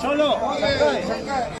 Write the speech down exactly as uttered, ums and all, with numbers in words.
Cholo,